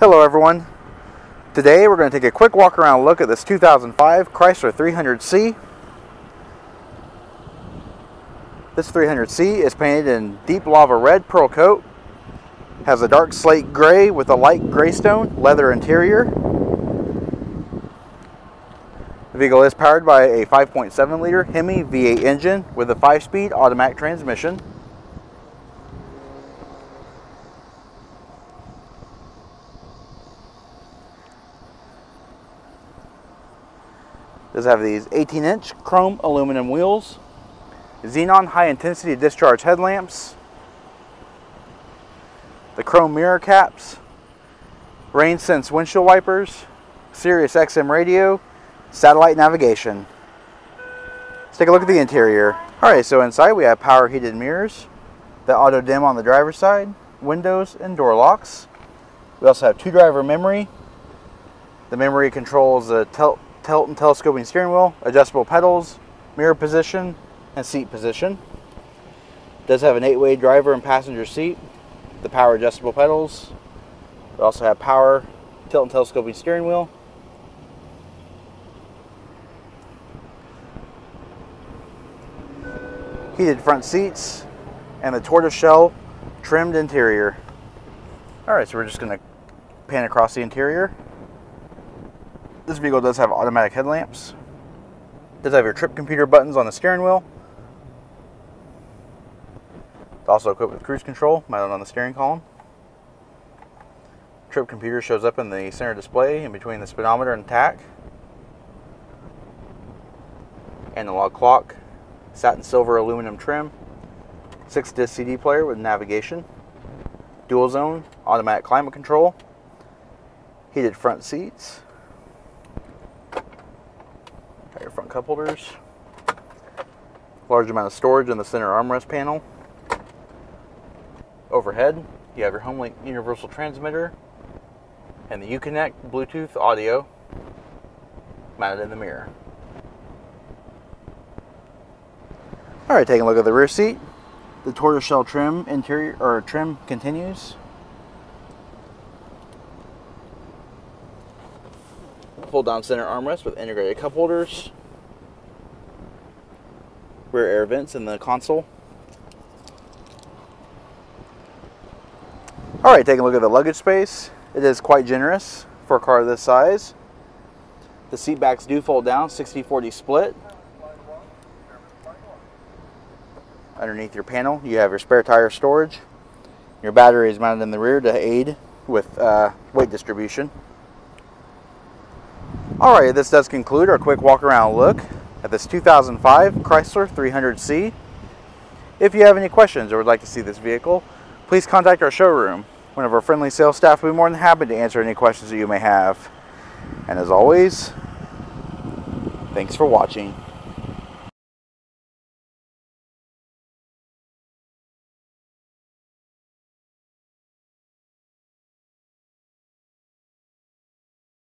Hello everyone. Today we're going to take a quick walk around look at this 2005 Chrysler 300C. This 300C is painted in deep lava red pearl coat, has a dark slate gray with a light gray stone, leather interior. The vehicle is powered by a 5.7 liter Hemi V8 engine with a 5-speed automatic transmission. Does have these 18-inch chrome aluminum wheels, xenon high-intensity discharge headlamps, the chrome mirror caps, rain-sense windshield wipers, Sirius XM radio, satellite navigation. Let's take a look at the interior. Alright, so inside we have power heated mirrors, the auto dim on the driver's side, windows and door locks. We also have 2-driver memory. The memory controls the tilt and telescoping steering wheel, adjustable pedals, mirror position, and seat position. It does have an 8-way driver and passenger seat, the power adjustable pedals. We also have power, tilt and telescoping steering wheel. Heated front seats, and the tortoiseshell trimmed interior. Alright, so we're just going to pan across the interior. This vehicle does have automatic headlamps. It does have your trip computer buttons on the steering wheel. It's also equipped with cruise control mounted on the steering column. Trip computer shows up in the center display in between the speedometer and tack. And the log clock, satin silver aluminum trim, 6-disc CD player with navigation, dual zone, automatic climate control, heated front seats. Your front cup holders, large amount of storage in the center armrest panel. Overhead, you have your homelink universal transmitter and the uconnect Bluetooth audio mounted in the mirror. All right, taking a look at the rear seat, the tortoiseshell trim interior or trim continues. Fold down center armrest with integrated cup holders, rear air vents in the console. Alright, taking a look at the luggage space. It is quite generous for a car this size. The seat backs do fold down 60-40 split. Underneath your panel you have your spare tire storage. Your battery is mounted in the rear to aid with weight distribution. Alright, this does conclude our quick walk around look at this 2005 Chrysler 300C. If you have any questions or would like to see this vehicle, please contact our showroom. One of our friendly sales staff will be more than happy to answer any questions that you may have. And as always, thanks for watching.